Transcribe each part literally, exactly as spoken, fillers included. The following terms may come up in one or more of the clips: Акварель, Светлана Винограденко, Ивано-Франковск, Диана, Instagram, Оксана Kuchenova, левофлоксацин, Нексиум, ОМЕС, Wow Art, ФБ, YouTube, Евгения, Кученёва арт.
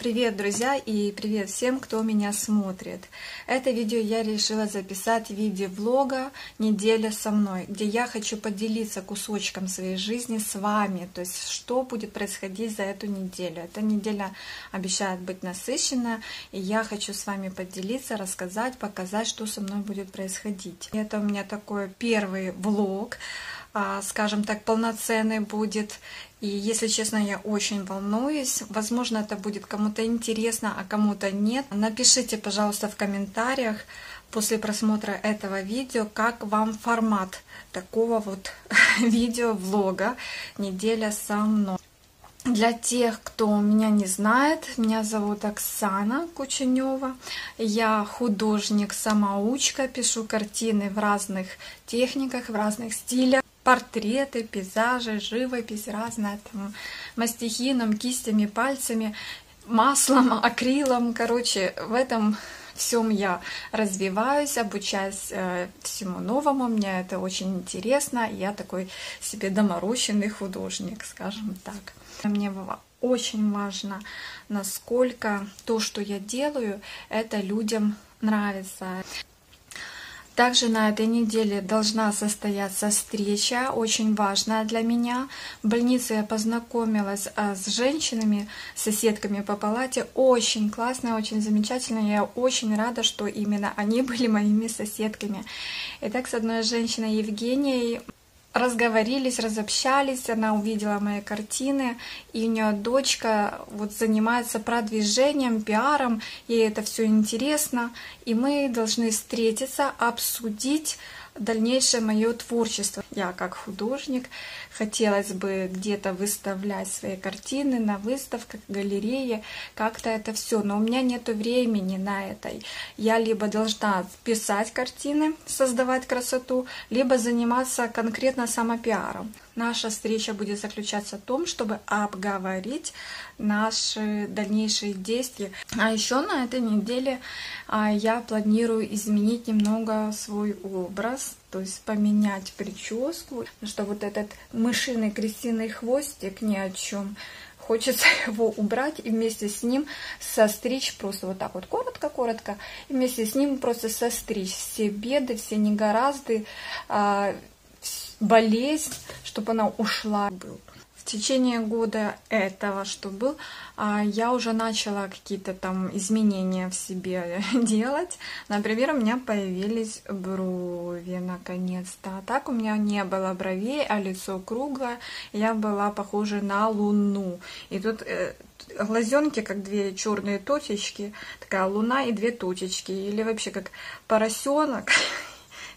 Привет, друзья, и привет всем, кто меня смотрит. Это видео я решила записать в виде влога «Неделя со мной», где я хочу поделиться кусочком своей жизни с вами, то есть что будет происходить за эту неделю. Эта неделя обещает быть насыщенная, и я хочу с вами поделиться, рассказать, показать, что со мной будет происходить. Это у меня такой первый влог, скажем так, полноценный будет. И, если честно, я очень волнуюсь. Возможно, это будет кому-то интересно, а кому-то нет. Напишите, пожалуйста, в комментариях после просмотра этого видео, как вам формат такого вот видео-влога «Неделя со мной». Для тех, кто меня не знает, меня зовут Оксана Kuchenova. Я художник-самоучка, пишу картины в разных техниках, в разных стилях. Портреты, пейзажи, живопись, разная там, мастихином, кистями, пальцами, маслом, акрилом. Короче, в этом всем я развиваюсь, обучаюсь э, всему новому. Мне это очень интересно. Я такой себе доморощенный художник, скажем так. Мне очень важно, насколько то, что я делаю, это людям нравится. Также на этой неделе должна состояться встреча, очень важная для меня. В больнице я познакомилась с женщинами, соседками по палате. Очень классно, очень замечательно. Я очень рада, что именно они были моими соседками. Итак, с одной женщиной, Евгенией, разговорились, разобщались, она увидела мои картины, и у нее дочка вот занимается продвижением, пиаром, ей это все интересно, и мы должны встретиться, обсудить дальнейшее мое творчество. Я как художник хотелось бы где-то выставлять свои картины на выставках, галерее, как-то это все, но у меня нет времени на это. Я либо должна писать картины, создавать красоту, либо заниматься конкретно самопиаром. Наша встреча будет заключаться в том, чтобы обговорить наши дальнейшие действия. А еще на этой неделе я планирую изменить немного свой образ, то есть поменять прическу, потому что вот этот мышиный крестиный хвостик ни о чем. Хочется его убрать и вместе с ним состричь просто вот так вот коротко-коротко, и вместе с ним просто состричь все беды, все негоразды, болезнь, чтобы она ушла. В течение года этого, что был, я уже начала какие-то там изменения в себе делать. Например, у меня появились брови наконец-то. А так у меня не было бровей, а лицо круглое. Я была похожа на луну. И тут глазенки, как две черные точечки, такая луна и две точечки. Или вообще как поросенок.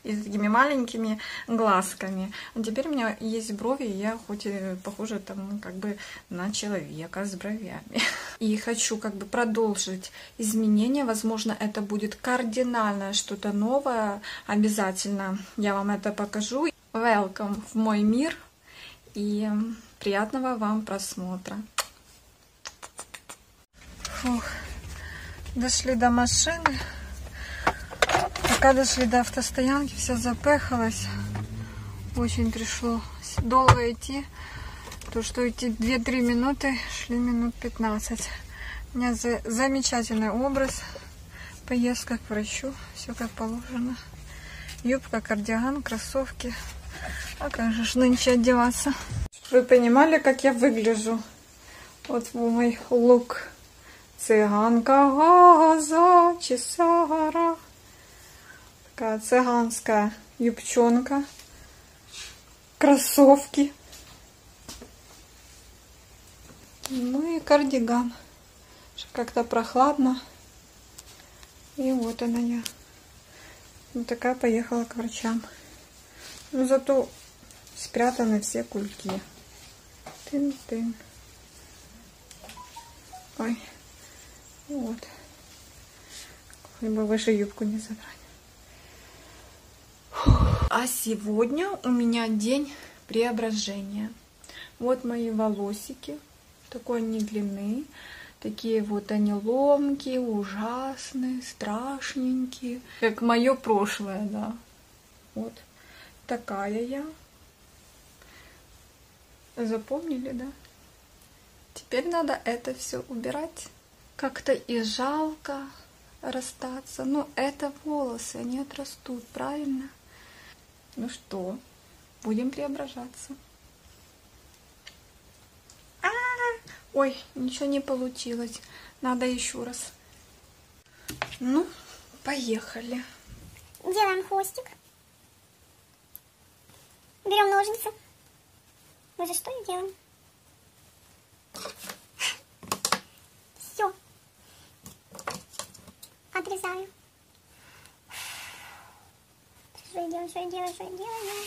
И с такими маленькими глазками. А теперь у меня есть брови, и я хоть и похожа там как бы на человека с бровями. И хочу как бы продолжить изменения. Возможно, это будет кардинальное что-то новое. Обязательно я вам это покажу. Welcome в мой мир. И приятного вам просмотра. Фух. Дошли до машины. Пока дошли до автостоянки, все запыхалось. Очень пришло долго идти. То, что идти две-три минуты, шли минут пятнадцать. У меня за... замечательный образ. Поездка к врачу, все как положено. Юбка, кардиган, кроссовки. А как же ж нынче одеваться? Вы понимали, как я выгляжу? Вот мой лук. Цыганка, газа, чесара. Такая цыганская юбчонка, кроссовки, ну и кардиган, как-то прохладно, и вот она я, вот такая поехала к врачам, но зато спрятаны все кульки, тын-тын, ой, вот, либо выше юбку не забрать. А сегодня у меня день преображения. Вот мои волосики, такой они длинные, такие вот они ломкие, ужасные, страшненькие, как мое прошлое, да. Вот такая я. Запомнили, да? Теперь надо это все убирать. как-то и жалко расстаться. Но это волосы, они отрастут, правильно? Ну что, будем преображаться. А-а-а! Ой, ничего не получилось. Надо еще раз. Ну, поехали. Делаем хвостик. Берем ножницы. Мы же что и делаем? Все. Отрезаю. Что я делаю, что я делаю, что я делаю?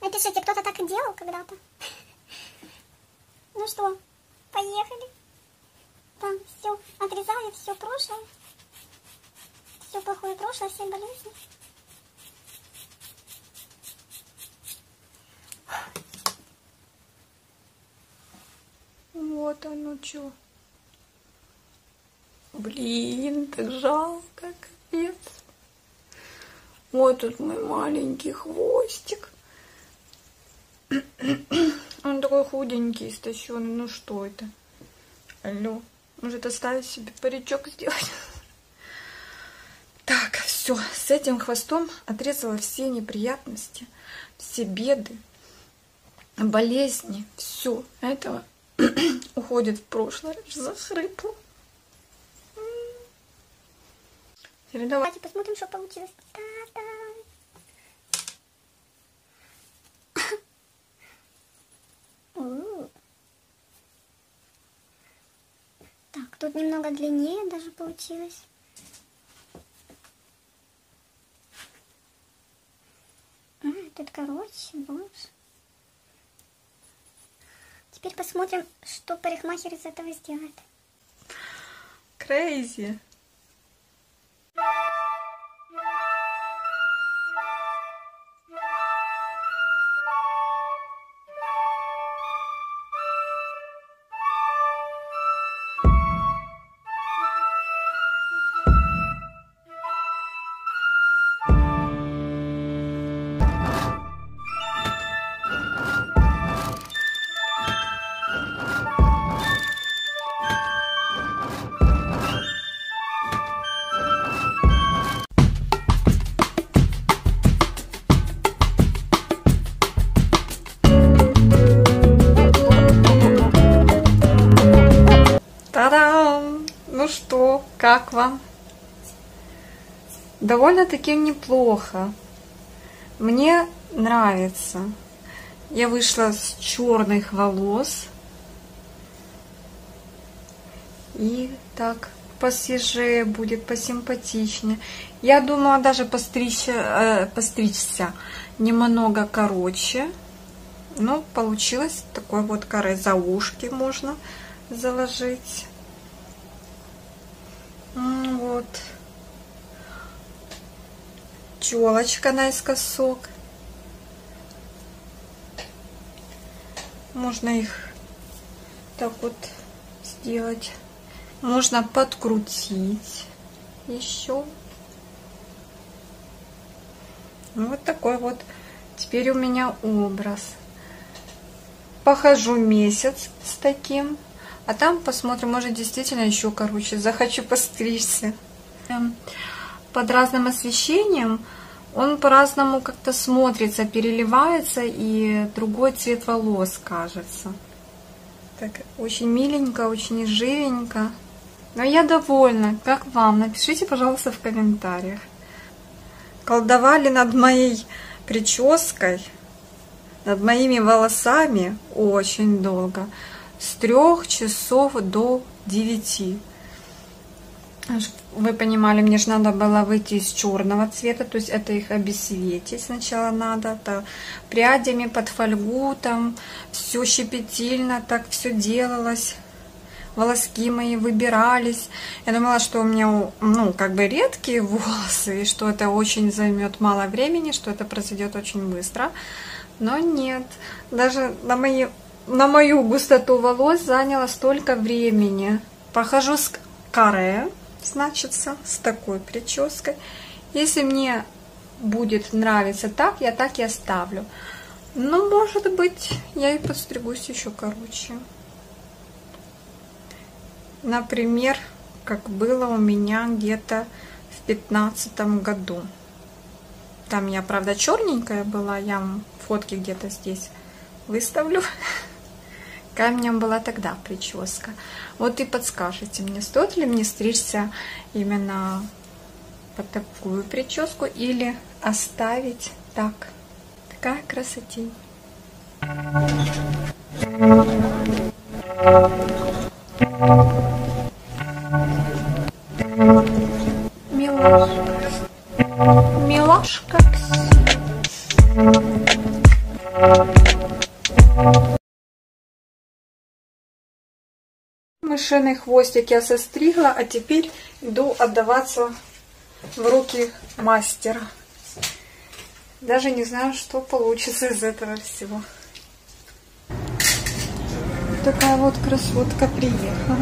Напишите, кто-то так и делал когда-то. Ну что, поехали. Там все отрезаю, все прошлое. Все плохое прошлое, все болезни. Вот оно что. Блин, так жалко, капец. Вот тут мой маленький хвостик. Он такой худенький, истощенный. Ну что это? Алло. Может оставить себе паричок сделать? Так, все. С этим хвостом отрезала все неприятности, все беды, болезни. Все. Этого уходит в прошлое. Захрыпла. Давайте посмотрим, что получилось. Так, тут немного длиннее даже получилось. А, тут короче, больше. Теперь посмотрим, что парикмахер из этого сделает. Крейзи. Как вам? Довольно-таки неплохо. Мне нравится. Я вышла с черных волос. И так посвежее будет, посимпатичнее. Я думала даже постричь, э, постричься немного короче. Но получилось такой вот коры. За ушки можно заложить. Вот. Челочка наискосок. Можно их так вот сделать. Можно подкрутить еще. Вот такой вот теперь у меня образ. Похожу месяц с таким. А там посмотрим, может действительно еще короче. Захочу постричься. Под разным освещением он по-разному как-то смотрится, переливается, и другой цвет волос кажется. Так, очень миленько, очень живенько. Но я довольна. Как вам? Напишите, пожалуйста, в комментариях. Колдовали над моей прической, над моими волосами очень долго. С трех часов до девяти. Вы понимали, мне же надо было выйти из черного цвета, то есть это их обесцветить сначала надо, то прядями под фольгу, там все щепетильно, так все делалось, волоски мои выбирались. Я думала, что у меня, ну, как бы редкие волосы, и что это очень займет мало времени, что это произойдет очень быстро, но нет, даже на мои... На мою густоту волос заняло столько времени. Похожу с каре, значится, с такой прической. Если мне будет нравиться так, я так и оставлю. Но, может быть, я и подстригусь еще короче. например, как было у меня где-то в пятнадцатом году. Там я, правда, черненькая была, я фотки где-то здесь выставлю. Какая у меня была тогда прическа. Вот и подскажите мне, стоит ли мне стричься именно под такую прическу или оставить так. Такая красотень. Милашка. Милашка. Мышиный хвостик я состригла, а теперь иду отдаваться в руки мастера. Даже не знаю, что получится из этого всего. Такая вот красотка приехала.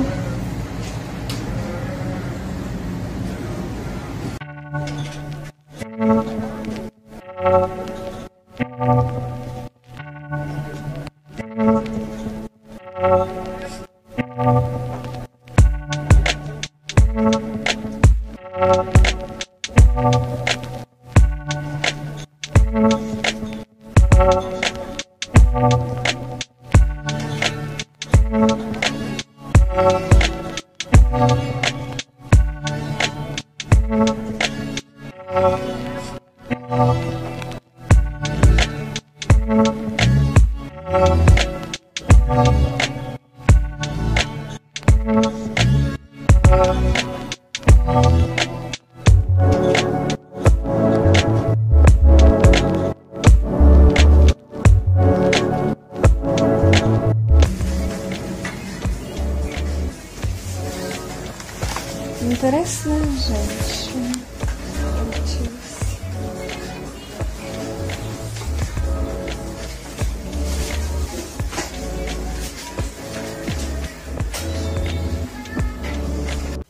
Интересная женщина получилась.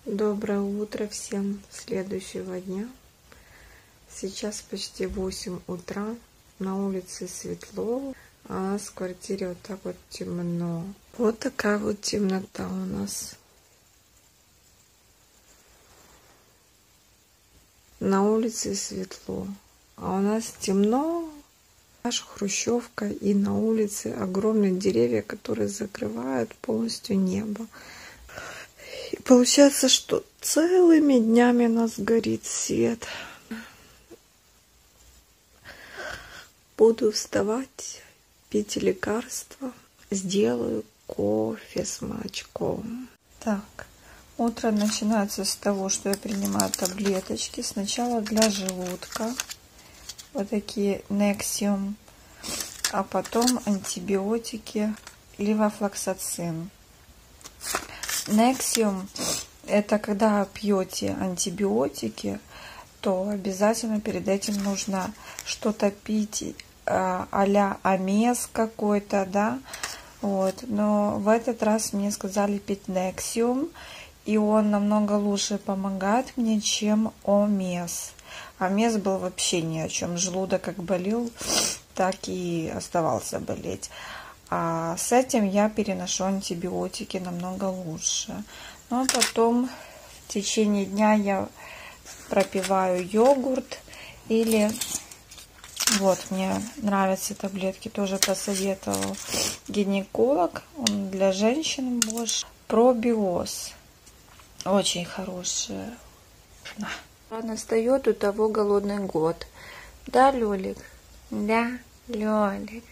Доброе утро всем следующего дня. Сейчас почти восемь утра. На улице светло, а с квартиры вот так вот темно. Вот такая вот темнота у нас. На улице светло, а у нас темно. Наша хрущевка, и на улице огромные деревья, которые закрывают полностью небо. И получается, что целыми днями у нас горит свет. Буду вставать, пить лекарства. Сделаю кофе с молочком. Так. Утро начинается с того, что я принимаю таблеточки. Сначала для желудка. Вот такие Нексиум. А потом антибиотики. Левофлоксацин. Нексиум — это когда пьете антибиотики, то обязательно перед этим нужно что-то пить а-ля ОМЕС какой-то, да. Вот. Но в этот раз мне сказали пить Нексиум. И он намного лучше помогает мне, чем ОМЕС. ОМЕС был вообще ни о чем. Желудок как болел, так и оставался болеть. А с этим я переношу антибиотики намного лучше. Ну а потом в течение дня я пропиваю йогурт. Или вот, мне нравятся таблетки, тоже посоветовал гинеколог. Он для женщин больше. Пробиоз. Очень хорошая. Настает у того голодный год. Да, Лёлик? Да, Лёлик.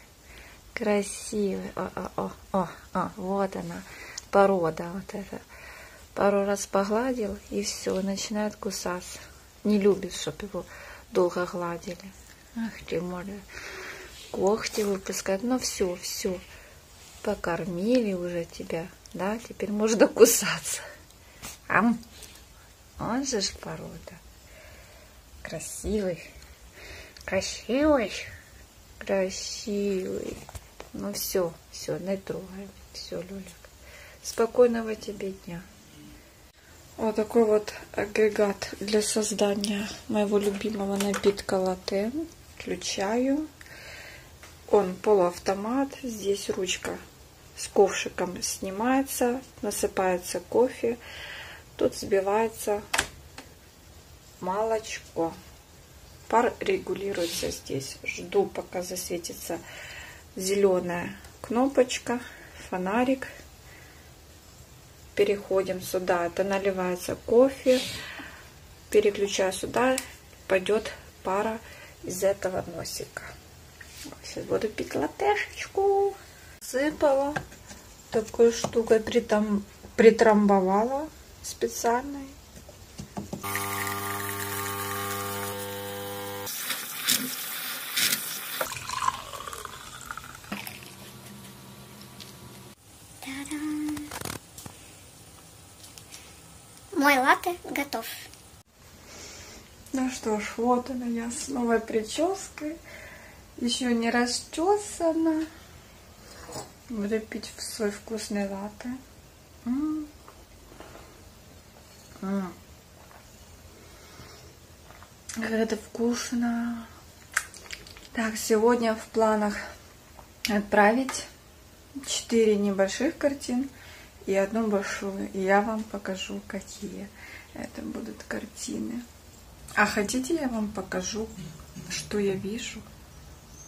Красивый. О, о, о, о, вот она, порода вот эта. Пару раз погладил, и все, начинает кусаться. Не любит, чтобы его долго гладили. Ах ты, море. Когти выпускают. Но все, все. Покормили уже тебя. Да, теперь можно кусаться. Ам. Он же ж порода. Красивый. Красивый. Красивый. Ну все, все, не трогай. Все, Люлик. Спокойного тебе дня. Вот такой вот агрегат для создания моего любимого напитка латте. Включаю. Он полуавтомат. Здесь ручка с ковшиком снимается, насыпается кофе, тут взбивается молочко. Пар регулируется здесь. Жду, пока засветится зеленая кнопочка, фонарик. Переходим сюда, это наливается кофе. Переключаю сюда, пойдет пара из этого носика. Сейчас буду пить латешечку. Сыпала такой штукой, притом, притрамбовала специальной. Мой латте готов. Ну что ж, вот она я с новой прической. Еще не расчесана. Буду пить в свой вкусный латте. М -м -м. Как это вкусно. Так, сегодня в планах отправить четыре небольших картин и одну большую. И я вам покажу, какие это будут картины. А хотите, я вам покажу, что я вижу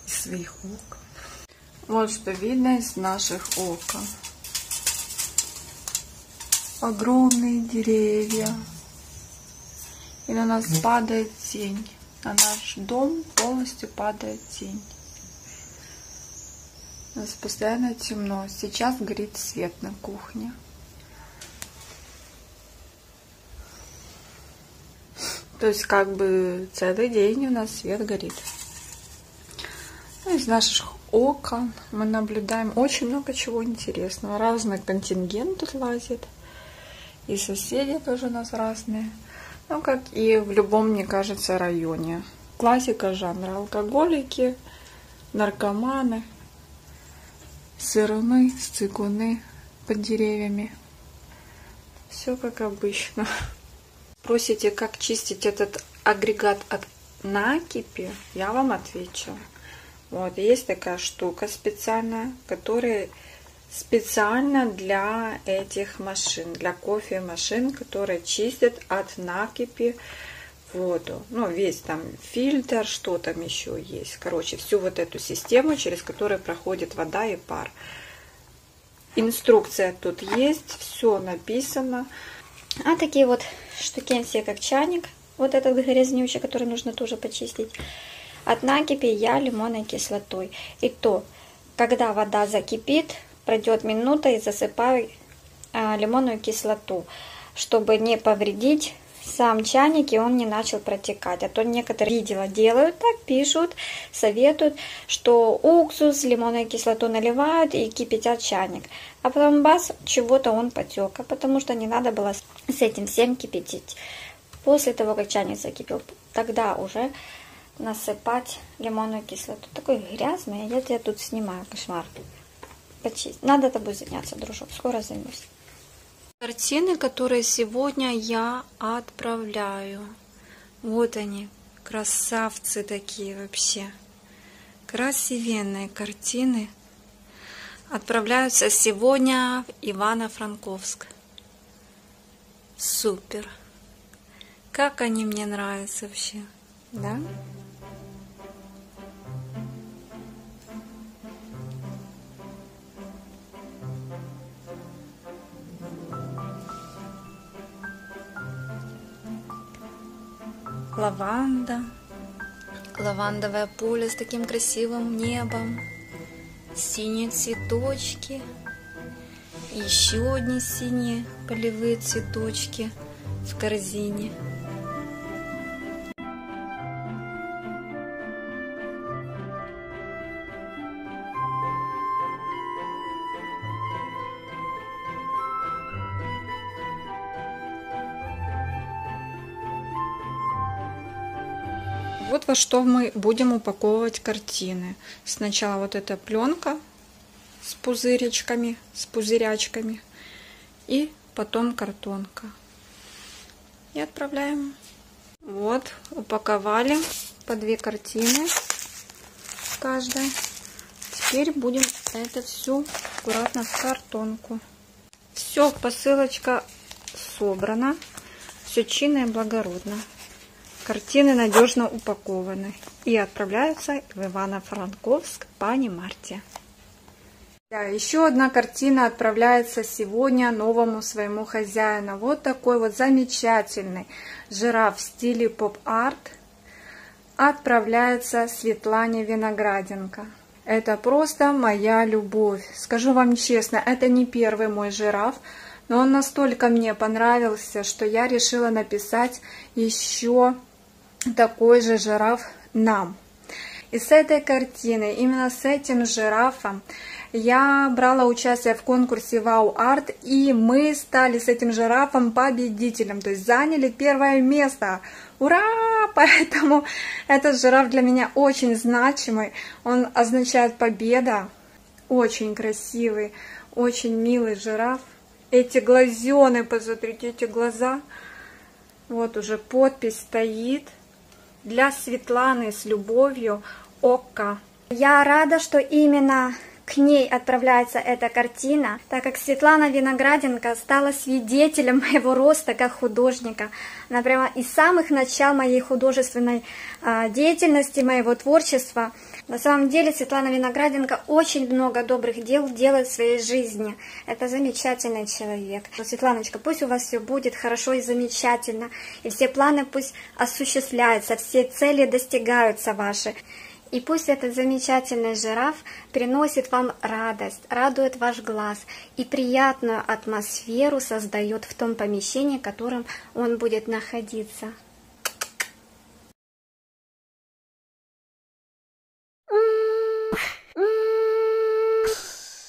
из своих окон. Вот что видно из наших окон. Огромные деревья. И на нас падает тень. На наш дом полностью падает тень. У нас постоянно темно. Сейчас горит свет на кухне. То есть как бы целый день у нас свет горит. Из наших окон мы наблюдаем очень много чего интересного. Разный контингент тут лазит. И соседи тоже у нас разные. Ну, как и в любом, мне кажется, районе. Классика жанра. Алкоголики, наркоманы, сыруны, сцикуны под деревьями. Все как обычно. Просите, как чистить этот агрегат от накипи, я вам отвечу. Вот, есть такая штука специальная, которая специально для этих машин, для кофемашин, которые чистят от накипи воду. Ну, весь там фильтр, что там еще есть. Короче, всю вот эту систему, через которую проходит вода и пар. Инструкция тут есть, все написано. А такие вот штуки все как чайник. Вот этот грязнючий, который нужно тоже почистить. От накипи я лимонной кислотой. И то, когда вода закипит, пройдет минута и засыпаю а, лимонную кислоту, чтобы не повредить сам чайник и он не начал протекать. А то некоторые видела, делают так, пишут, советуют, что уксус, лимонную кислоту наливают и кипятят чайник. А потом бац, чего-то он потек, а потому что не надо было с этим всем кипятить. После того, как чайник закипел, тогда уже насыпать лимонную кислоту. Такой грязный, я тебя тут снимаю, кошмар. Почистить. Надо тобой заняться, дружок, скоро займусь. Картины, которые сегодня я отправляю. Вот они, красавцы такие вообще. Красивенные картины. Отправляются сегодня в Ивано-Франковск. Супер. Как они мне нравятся вообще. Да? Лаванда, лавандовое поле с таким красивым небом, синие цветочки, еще одни синие полевые цветочки в корзине. Вот во что мы будем упаковывать картины. Сначала вот эта пленка с пузыречками, с пузырячками. И потом картонка. И отправляем. Вот, упаковали по две картины каждая. Теперь будем это все аккуратно в картонку. Все, посылочка собрана. Все чинно и благородно. Картины надежно упакованы и отправляются в Ивано-Франковск по Немарте. Да, еще одна картина отправляется сегодня новому своему хозяину. Вот такой вот замечательный жираф в стиле поп-арт отправляется Светлане Винограденко. Это просто моя любовь. Скажу вам честно, это не первый мой жираф, но он настолько мне понравился, что я решила написать еще такой же жираф нам. И с этой картиной, именно с этим жирафом, я брала участие в конкурсе Wow Art, и мы стали с этим жирафом победителем, то есть заняли первое место. Ура! Поэтому этот жираф для меня очень значимый, он означает победа. Очень красивый, очень милый жираф. Эти глазёны, посмотрите, эти глаза. Вот уже подпись стоит. Для Светланы с любовью, Окка. Я рада, что именно к ней отправляется эта картина, так как Светлана Винограденко стала свидетелем моего роста как художника. Она прямо из самых начал моей художественной деятельности, моего творчества. На самом деле Светлана Винограденко очень много добрых дел делает в своей жизни. Это замечательный человек. Светланочка, пусть у вас все будет хорошо и замечательно. И все планы пусть осуществляются, все цели достигаются ваши. И пусть этот замечательный жираф приносит вам радость, радует ваш глаз и приятную атмосферу создает в том помещении, в котором он будет находиться.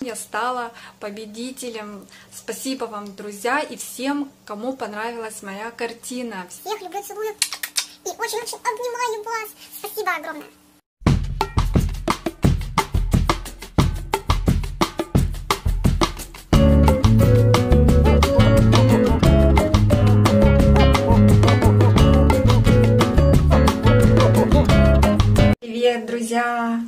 Я стала победителем. Спасибо вам, друзья, и всем, кому понравилась моя картина. Всех люблю, целую и очень-очень обнимаю вас. Спасибо огромное. Друзья,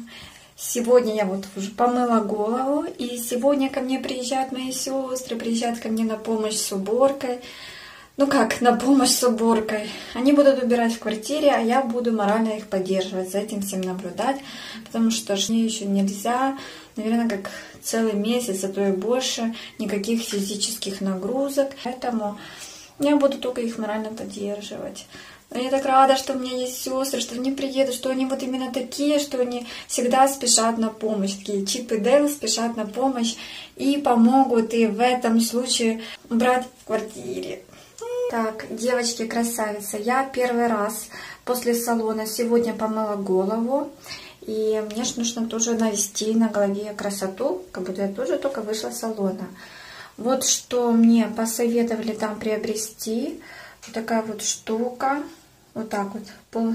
сегодня я вот уже помыла голову, и сегодня ко мне приезжают мои сестры, приезжают ко мне на помощь с уборкой. Ну как, на помощь с уборкой. Они будут убирать в квартире, а я буду морально их поддерживать, за этим всем наблюдать, потому что ж мне еще нельзя, наверное, как целый месяц, а то и больше, никаких физических нагрузок. Поэтому я буду только их морально поддерживать. Но я так рада, что у меня есть сестры, что они приедут, что они вот именно такие, что они всегда спешат на помощь. Такие Чип и Дейл спешат на помощь и помогут и в этом случае убрать в квартире. Так, девочки, красавица, я первый раз после салона сегодня помыла голову. И мне же нужно тоже навести на голове красоту, как будто я тоже только вышла с салона. Вот что мне посоветовали там приобрести. Вот такая вот штука, вот так вот,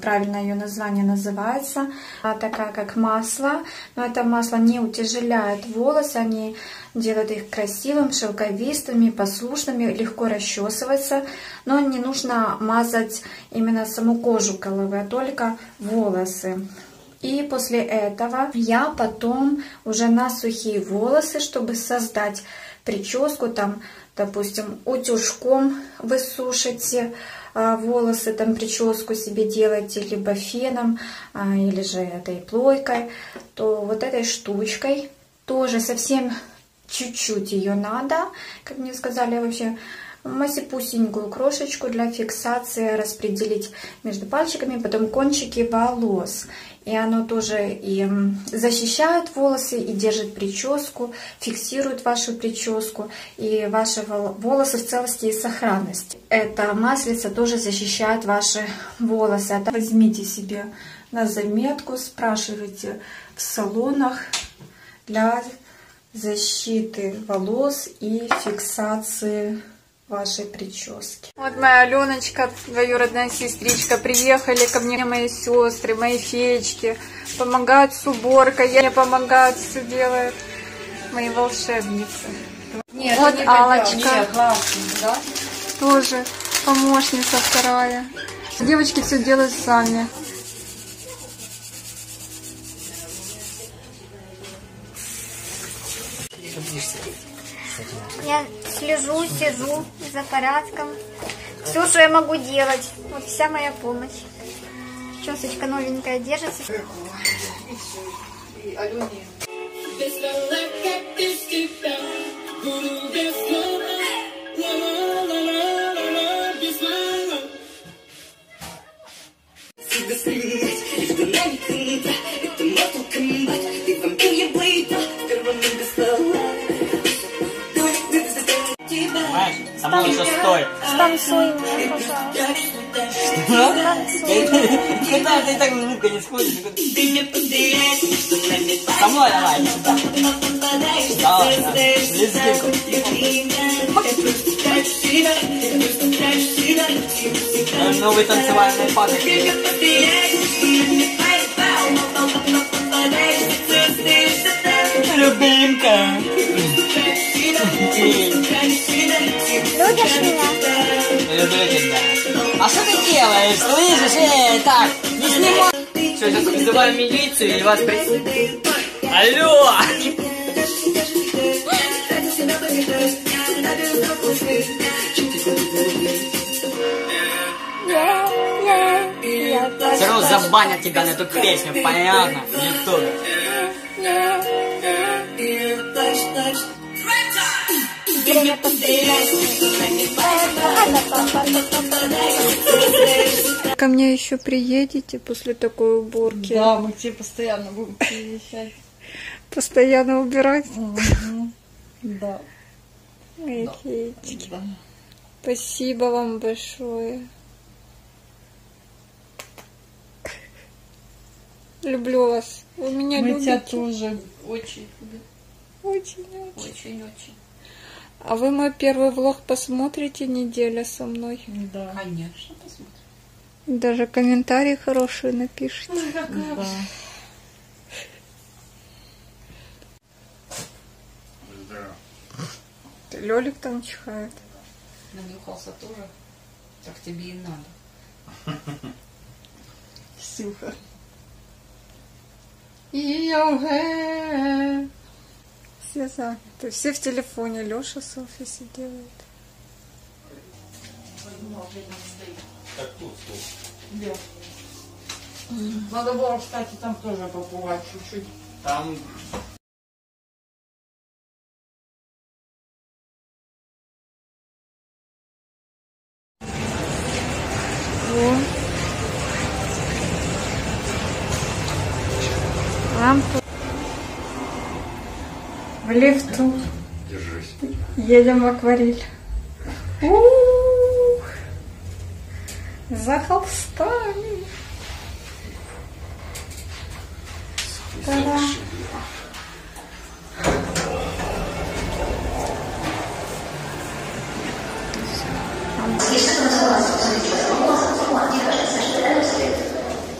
правильно ее название называется, она такая как масло, но это масло не утяжеляет волосы, они делают их красивым, шелковистыми, послушными, легко расчесывается, но не нужно мазать именно саму кожу головы, а только волосы. И после этого я потом уже на сухие волосы, чтобы создать прическу, там, допустим, утюжком вы сушите а, волосы, там, прическу себе делаете, либо феном, а, или же этой плойкой, то вот этой штучкой тоже совсем чуть-чуть ее надо, как мне сказали, вообще масипусенькую крошечку для фиксации распределить между пальчиками, потом кончики волос. И оно тоже и защищает волосы, и держит прическу, фиксирует вашу прическу, и ваши волосы в целости и сохранности. Это маслица тоже защищает ваши волосы. Возьмите себе на заметку, спрашивайте в салонах для защиты волос и фиксации вашей прически. Вот моя Аленочка, двоюродная сестричка, приехали ко мне мои сестры, мои феечки, помогают с уборкой, я не помогаю, все делают мои волшебницы. Нет, вот не Аллочка, нет, классно, да? Тоже помощница вторая. Девочки все делают сами. Я слежу, сижу за порядком. Все, что я могу делать. Вот вся моя помощь. Чесочка новенькая держится. Станцуй мне, пожалуйста. Что? Станцуй. Куда ты так жутко не сходишь? Со мной давай. Давай, давай. Лизгинку. Новые танцевальные пары. Любимка. Любишь меня? А что ты делаешь? Слышишь? Эй, так, не снимай! Все, сейчас вызываем милицию и вас присутствует. Алло! Все равно забанят тебя на эту песню, понятно? Никто. Ко мне еще приедете после такой уборки? Да, мы к тебе постоянно будем приезжать. Постоянно убирать? Угу. Да. Мои да. Хеечки. Да. Спасибо вам большое. Люблю вас. Вы меня мы любите. Тебя тоже очень любим. Очень-очень. А вы мой первый влог посмотрите «Неделя со мной»? Да, конечно, посмотрим. Даже комментарии хорошие напишите. Ой, какая да. Да. Лёлик там чихает. Нанюхался тоже. Так тебе и надо. Сюха. Йоге. Все заняты. Все в телефоне. Леша селфи делает. Так тут да. Надо было, кстати, там тоже побывать чуть-чуть. Там... Лампу. В лифту. Держись. Едем в акварель. Ух! За холстами.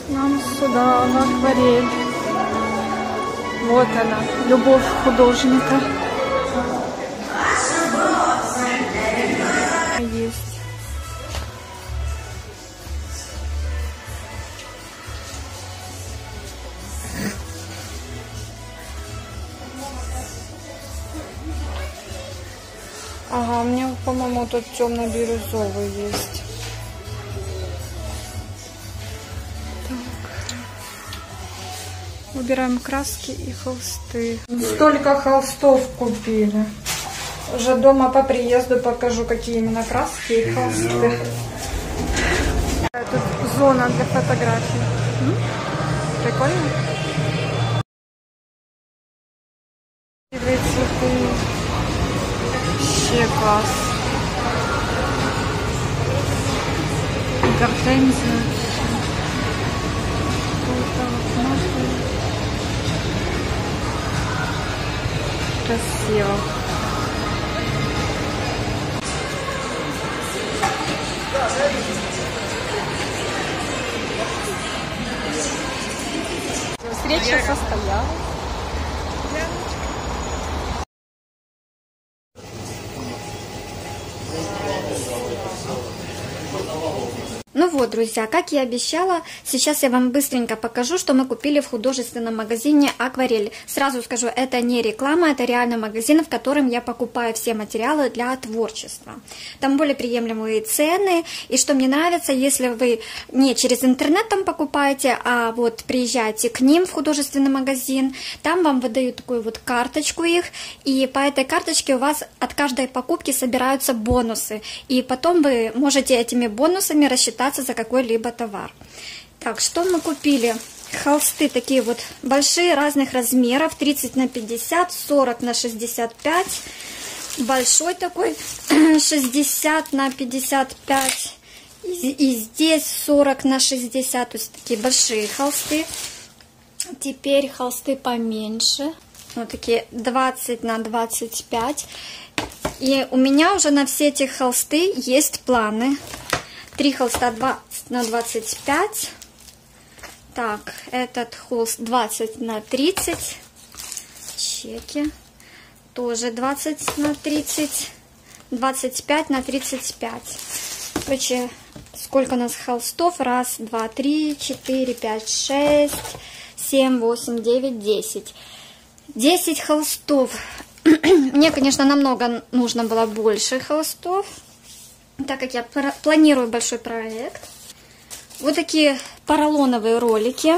Нам сюда, в акварель. Вот она, любовь художника. Есть. Ага, у меня, по-моему, тут темно-бирюзовый есть. Убираем краски и холсты. Столько холстов купили. Уже дома по приезду покажу, какие именно краски и холсты. Тут зона для фотографий. Прикольно. Вообще класс. Гортензия. Красиво. Встреча состоялась. Ну вот, друзья, как я и обещала, сейчас я вам быстренько покажу, что мы купили в художественном магазине «Акварель». Сразу скажу, это не реклама, это реально магазин, в котором я покупаю все материалы для творчества. Там более приемлемые цены. И что мне нравится, если вы не через интернет там покупаете, а вот приезжаете к ним в художественный магазин, там вам выдают такую вот карточку их, и по этой карточке у вас от каждой покупки собираются бонусы. И потом вы можете этими бонусами рассчитать за какой-либо товар. Так, что мы купили? Холсты такие вот большие, разных размеров, тридцать на пятьдесят, сорок на шестьдесят пять, большой такой шестьдесят на пятьдесят пять, и, и здесь сорок на шестьдесят, то есть такие большие холсты. Теперь холсты поменьше, вот такие двадцать на двадцать пять, и у меня уже на все эти холсты есть планы. Три холста двадцать на двадцать пять. Так, этот холст двадцать на тридцать. Чеки. Тоже двадцать на тридцать. двадцать пять на тридцать пять. Короче, сколько у нас холстов? Раз, два, три, четыре, пять, шесть, семь, восемь, девять, десять. Десять холстов. Мне, конечно, намного нужно было больше холстов, так как я планирую большой проект. Вот такие поролоновые ролики.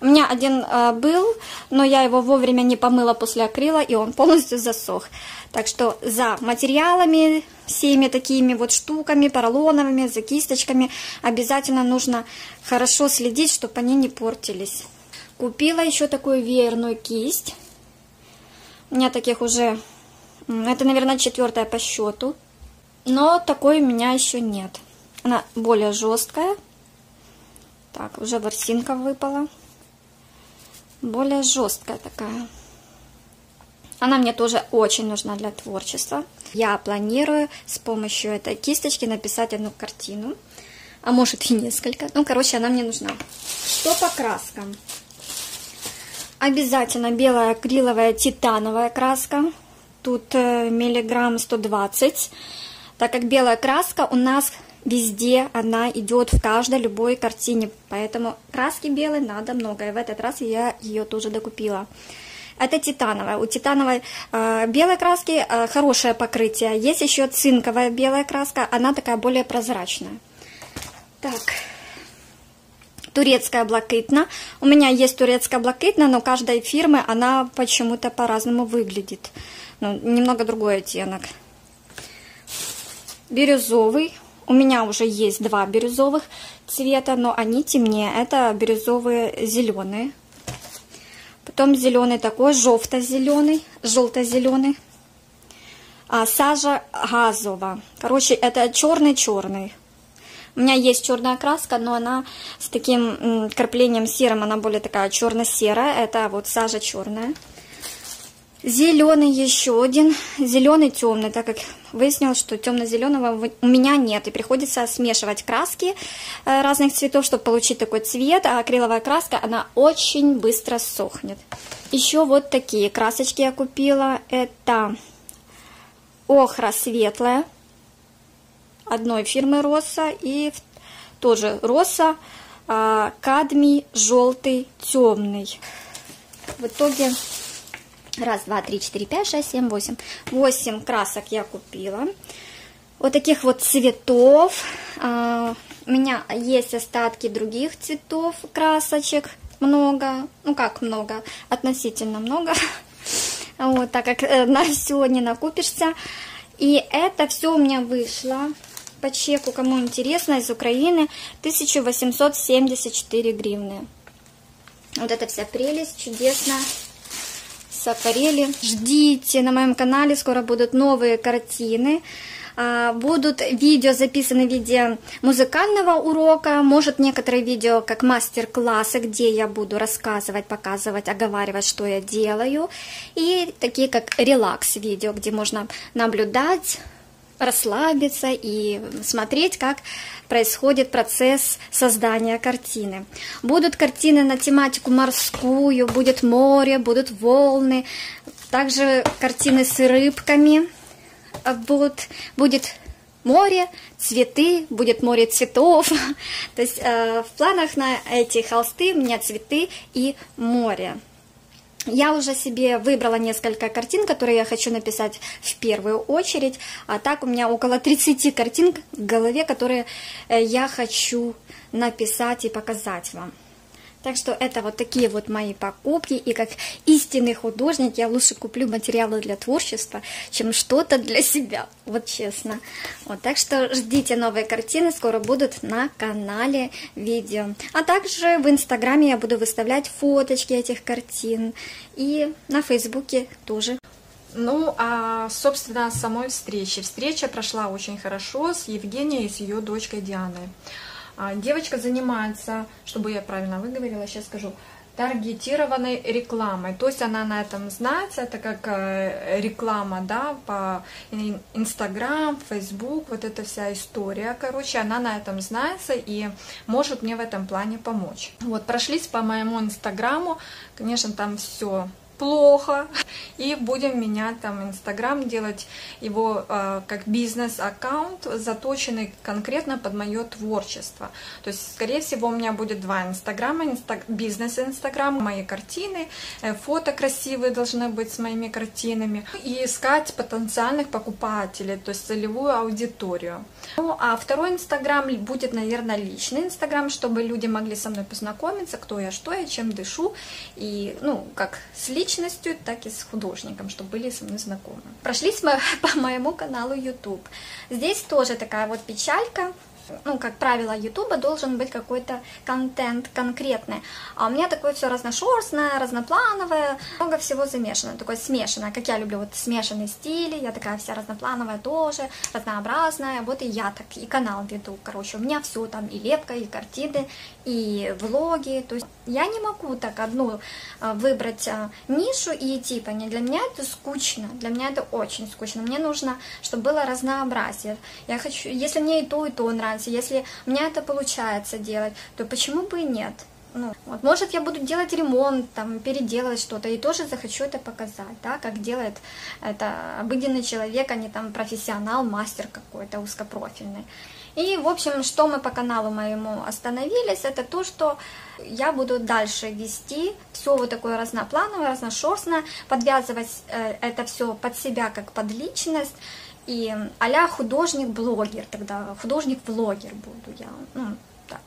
У меня один э, был, но я его вовремя не помыла после акрила, и он полностью засох. Так что за материалами, всеми такими вот штуками, поролоновыми, за кисточками, обязательно нужно хорошо следить, чтобы они не портились. Купила еще такую веерную кисть. У меня таких уже... Это, наверное, четвертая по счету. Но такой у меня еще нет. Она более жесткая. Так, уже ворсинка выпала. Более жесткая такая. Она мне тоже очень нужна для творчества. Я планирую с помощью этой кисточки написать одну картину. А может и несколько. Ну, короче, она мне нужна. Что по краскам? Обязательно белая акриловая титановая краска. Тут миллиграмм сто двадцать. Так как белая краска у нас везде, она идет в каждой любой картине. Поэтому краски белой надо много. И в этот раз я ее тоже докупила. Это титановая. У титановой э, белой краски э, хорошее покрытие. Есть еще цинковая белая краска. Она такая более прозрачная. Так. Турецкая блакитна. У меня есть турецкая блакитна, но каждой фирмы она почему-то по-разному выглядит. Ну, немного другой оттенок. Бирюзовый. У меня уже есть два бирюзовых цвета, но они темнее. Это бирюзовые зеленые. Потом зеленый такой, желто-зеленый. Желто-зеленый. А, сажа газова. Короче, это черный-черный. У меня есть черная краска, но она с таким краплением серым, она более такая черно-серая. Это вот сажа черная. Зеленый еще один, зеленый темный, так как выяснилось, что темно-зеленого у меня нет, и приходится смешивать краски разных цветов, чтобы получить такой цвет, а акриловая краска, она очень быстро сохнет. Еще вот такие красочки я купила, это охра светлая, одной фирмы Росса, и тоже Росса, кадмий желтый темный. В итоге... Раз, два, три, четыре, пять, шесть, семь, восемь. Восемь красок я купила. Вот таких вот цветов. У меня есть остатки других цветов, красочек. Много. Ну как много? Относительно много. Вот, так как на все не накупишься. И это все у меня вышло по чеку, кому интересно, из Украины. тысяча восемьсот семьдесят четыре гривны. Вот это вся прелесть, чудесно. Акварели. Ждите, на моем канале скоро будут новые картины, будут видео записаны в виде музыкального урока, может некоторые видео как мастер-классы, где я буду рассказывать, показывать, оговаривать, что я делаю, и такие как релакс-видео, где можно наблюдать, расслабиться и смотреть, как происходит процесс создания картины. Будут картины на тематику морскую, будет море, будут волны, также картины с рыбками, будут, будет море, цветы, будет море цветов. То есть э, в планах на эти холсты у меня цветы и море. Я уже себе выбрала несколько картин, которые я хочу написать в первую очередь. А так у меня около тридцати картин в голове, которые я хочу написать и показать вам. Так что это вот такие вот мои покупки. И как истинный художник я лучше куплю материалы для творчества, чем что-то для себя. Вот честно. Вот, так что ждите новые картины. Скоро будут на канале видео. А также в Инстаграме я буду выставлять фоточки этих картин. И на Фейсбуке тоже. Ну, а, собственно, о самой встрече. Встреча прошла очень хорошо с Евгенией и с ее дочкой Дианой. Девочка занимается, чтобы я правильно выговорила, сейчас скажу, таргетированной рекламой. То есть она на этом знается, это как реклама, да, по Инстаграм, Фейсбук, вот эта вся история. Короче, она на этом знается и может мне в этом плане помочь. Вот, прошлись по моему Инстаграму, конечно, там все плохо, и будем менять там Инстаграм, делать его э, как бизнес-аккаунт, заточенный конкретно под мое творчество. То есть, скорее всего, у меня будет два Инстаграма, инстаг... бизнес-Инстаграм, мои картины, э, фото красивые должны быть с моими картинами, и искать потенциальных покупателей, то есть целевую аудиторию. Ну, а второй Инстаграм будет, наверное, личный Инстаграм, чтобы люди могли со мной познакомиться, кто я, что я, чем дышу, и, ну, как с личностью, так и с художником, чтобы были со мной знакомы. Прошлись мы по моему каналу YouTube. Здесь тоже такая вот печалька. Ну, как правило, YouTube должен быть какой-то контент конкретный. А у меня такое все разношерстное, разноплановое, много всего замешано, такое смешанное, как я люблю, вот смешанные стили, я такая вся разноплановая тоже, разнообразная, вот и я так и канал веду, короче, у меня все там, и лепка, и картины, и влоги, то есть я не могу так одну выбрать нишу и идти по ней, для меня это скучно, для меня это очень скучно, мне нужно, чтобы было разнообразие, я хочу, если мне и то, и то нравится, если у меня это получается делать, то почему бы и нет? Ну, вот, может, я буду делать ремонт, там, переделывать что-то, и тоже захочу это показать, да, как делает это обыденный человек, а не там профессионал, мастер какой-то узкопрофильный. И, в общем, что мы по каналу моему остановились, это то, что я буду дальше вести все вот такое разноплановое, разношерстное, подвязывать это все под себя, как под личность. И а-ля художник-блогер, тогда художник-влогер буду я, ну, так,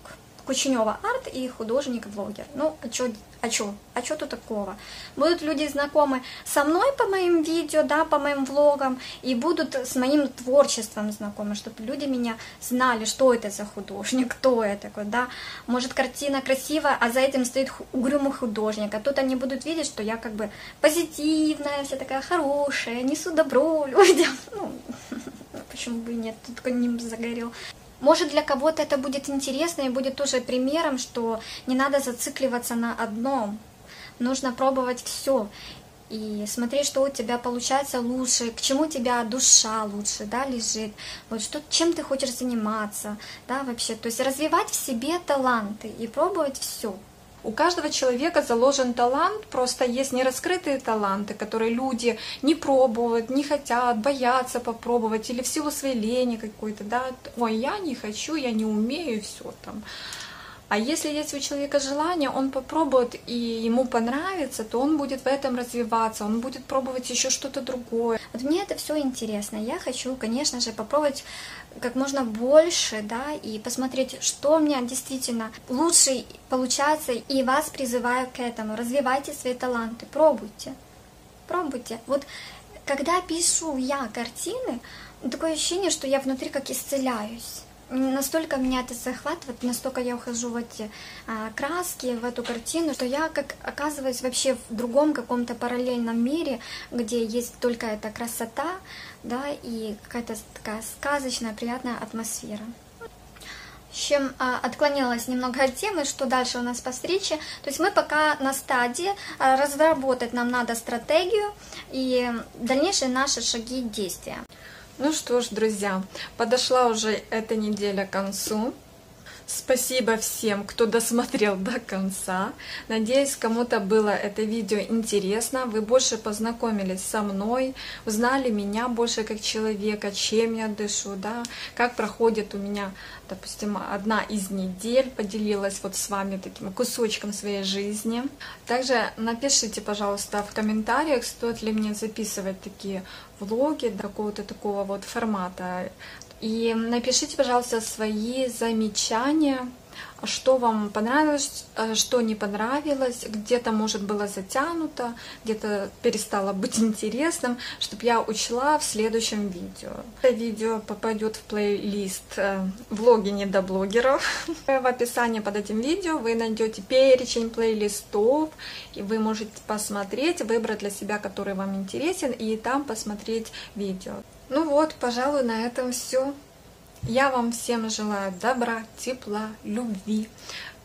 Кученёва арт и художник-влогер, ну, а чё, а чё, а чё тут такого? Будут люди знакомы со мной по моим видео, да, по моим влогам, и будут с моим творчеством знакомы, чтобы люди меня знали, что это за художник, кто я такой, да, может, картина красивая, а за этим стоит угрюмый художник, а тут они будут видеть, что я как бы позитивная, вся такая хорошая, несу добро людям, ну, почему бы и нет, только ним загорел. Может, для кого-то это будет интересно и будет тоже примером, что не надо зацикливаться на одном. Нужно пробовать все и смотреть, что у тебя получается лучше, к чему у тебя душа лучше, да, лежит, вот что, чем ты хочешь заниматься, да, вообще. То есть развивать в себе таланты и пробовать все. У каждого человека заложен талант, просто есть нераскрытые таланты, которые люди не пробуют, не хотят, боятся попробовать, или в силу своей лени какой-то, да, ой, я не хочу, я не умею, и все там. А если есть у человека желание, он попробует и ему понравится, то он будет в этом развиваться, он будет пробовать еще что-то другое. Вот мне это все интересно, я хочу, конечно же, попробовать как можно больше, да, и посмотреть, что у меня действительно лучше получается, и вас призываю к этому, развивайте свои таланты, пробуйте, пробуйте. Вот когда пишу я картины, такое ощущение, что я внутри как исцеляюсь. Настолько меня это захватывает, настолько я ухожу в эти а, краски, в эту картину, что я как оказываюсь вообще в другом каком-то параллельном мире, где есть только эта красота, да, и какая-то такая сказочная, приятная атмосфера. В общем, отклонилась немного от темы, что дальше у нас по встрече. То есть мы пока на стадии, разработать нам надо стратегию и дальнейшие наши шаги действия. Ну что ж, друзья, подошла уже эта неделя к концу. Спасибо всем, кто досмотрел до конца. Надеюсь, кому-то было это видео интересно. Вы больше познакомились со мной, узнали меня больше как человека, чем я дышу, да, как проходит у меня, допустим, одна из недель. Поделилась вот с вами таким кусочком своей жизни. Также напишите, пожалуйста, в комментариях, стоит ли мне записывать такие влоги какого-то такого вот формата. И напишите, пожалуйста, свои замечания, что вам понравилось, что не понравилось, где-то, может, было затянуто, где-то перестало быть интересным, чтобы я учла в следующем видео. Это видео попадет в плейлист «Влоги не до блогеров». В описании под этим видео вы найдете перечень плейлистов, и вы можете посмотреть, выбрать для себя, который вам интересен, и там посмотреть видео. Ну вот, пожалуй, на этом все. Я вам всем желаю добра, тепла, любви,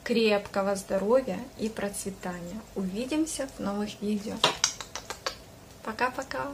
крепкого здоровья и процветания. Увидимся в новых видео. Пока-пока!